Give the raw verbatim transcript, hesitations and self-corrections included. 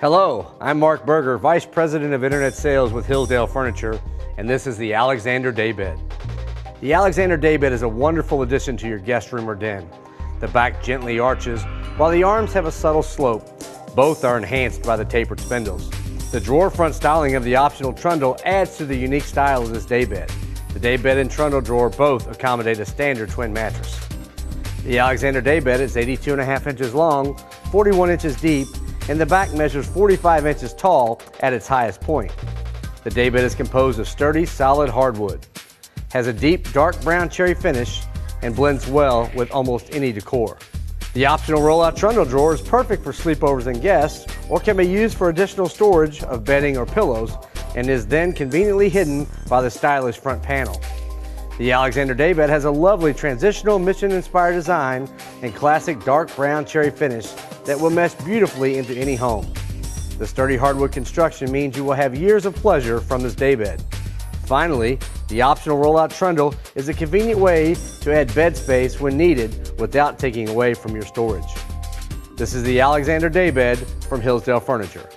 Hello, I'm Mark Berger, Vice President of Internet Sales with Hillsdale Furniture, and this is the Alexander Daybed. The Alexander Daybed is a wonderful addition to your guest room or den. The back gently arches, while the arms have a subtle slope. Both are enhanced by the tapered spindles. The drawer front styling of the optional trundle adds to the unique style of this daybed. The daybed and trundle drawer both accommodate a standard twin mattress. The Alexander Daybed is eighty-two and a half inches long, forty-one inches deep, and the back measures forty-five inches tall at its highest point. The daybed is composed of sturdy, solid hardwood, has a deep, dark brown cherry finish, and blends well with almost any decor. The optional rollout trundle drawer is perfect for sleepovers and guests, or can be used for additional storage of bedding or pillows, and is then conveniently hidden by the stylish front panel. The Alexander Daybed has a lovely transitional mission-inspired design and classic dark brown cherry finish that will mesh beautifully into any home. The sturdy hardwood construction means you will have years of pleasure from this daybed. Finally, the optional rollout trundle is a convenient way to add bed space when needed without taking away from your storage. This is the Alexander Daybed from Hillsdale Furniture.